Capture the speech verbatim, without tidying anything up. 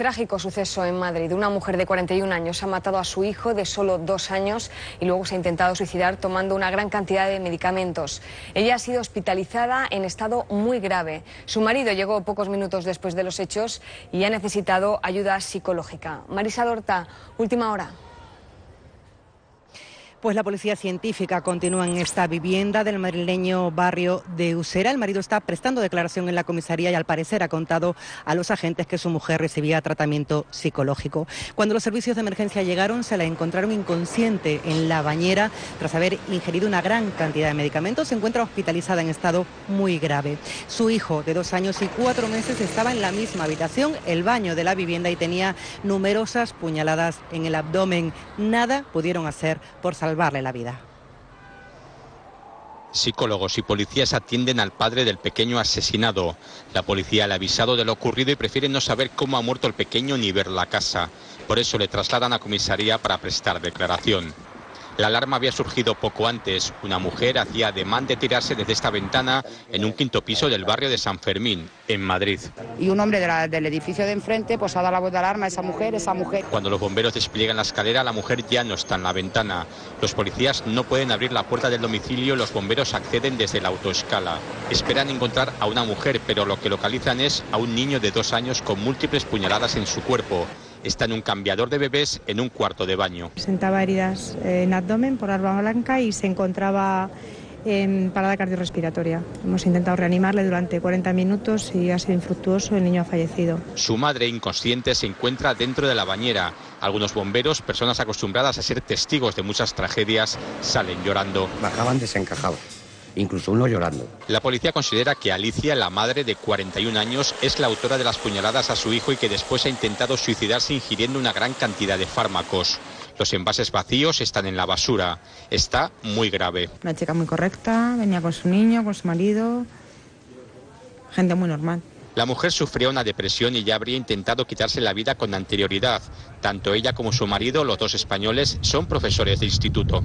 Trágico suceso en Madrid. Una mujer de cuarenta y un años ha matado a su hijo de solo dos años y luego se ha intentado suicidar tomando una gran cantidad de medicamentos. Ella ha sido hospitalizada en estado muy grave. Su marido llegó pocos minutos después de los hechos y ha necesitado ayuda psicológica. Marisa Dorta, última hora. Pues la policía científica continúa en esta vivienda del madrileño barrio de Usera. El marido está prestando declaración en la comisaría y al parecer ha contado a los agentes que su mujer recibía tratamiento psicológico. Cuando los servicios de emergencia llegaron, se la encontraron inconsciente en la bañera tras haber ingerido una gran cantidad de medicamentos. Se encuentra hospitalizada en estado muy grave. Su hijo de dos años y cuatro meses estaba en la misma habitación, el baño de la vivienda, y tenía numerosas puñaladas en el abdomen. Nada pudieron hacer por salvarlo. Salvarle la vida. Psicólogos y policías atienden al padre del pequeño asesinado. La policía le ha avisado de lo ocurrido y prefiere no saber cómo ha muerto el pequeño ni ver la casa. Por eso le trasladan a comisaría para prestar declaración. La alarma había surgido poco antes. Una mujer hacía ademán de tirarse desde esta ventana en un quinto piso del barrio de San Fermín, en Madrid. Y un hombre de la, del edificio de enfrente pues ha dado la voz de alarma a esa mujer, esa mujer. Cuando los bomberos despliegan la escalera, la mujer ya no está en la ventana. Los policías no pueden abrir la puerta del domicilio, los bomberos acceden desde la autoescala. Esperan encontrar a una mujer, pero lo que localizan es a un niño de dos años con múltiples puñaladas en su cuerpo. Está en un cambiador de bebés en un cuarto de baño. Presentaba heridas en abdomen por arma blanca y se encontraba en parada cardiorrespiratoria. Hemos intentado reanimarle durante cuarenta minutos y ha sido infructuoso, el niño ha fallecido. Su madre, inconsciente, se encuentra dentro de la bañera. Algunos bomberos, personas acostumbradas a ser testigos de muchas tragedias, salen llorando. Bajaban desencajados. Incluso uno llorando. La policía considera que Alicia, la madre de cuarenta y un años, es la autora de las puñaladas a su hijo y que después ha intentado suicidarse ingiriendo una gran cantidad de fármacos. Los envases vacíos están en la basura. Está muy grave. Una chica muy correcta, venía con su niño, con su marido. Gente muy normal. La mujer sufrió una depresión y ya habría intentado quitarse la vida con anterioridad. Tanto ella como su marido, los dos españoles, son profesores de instituto.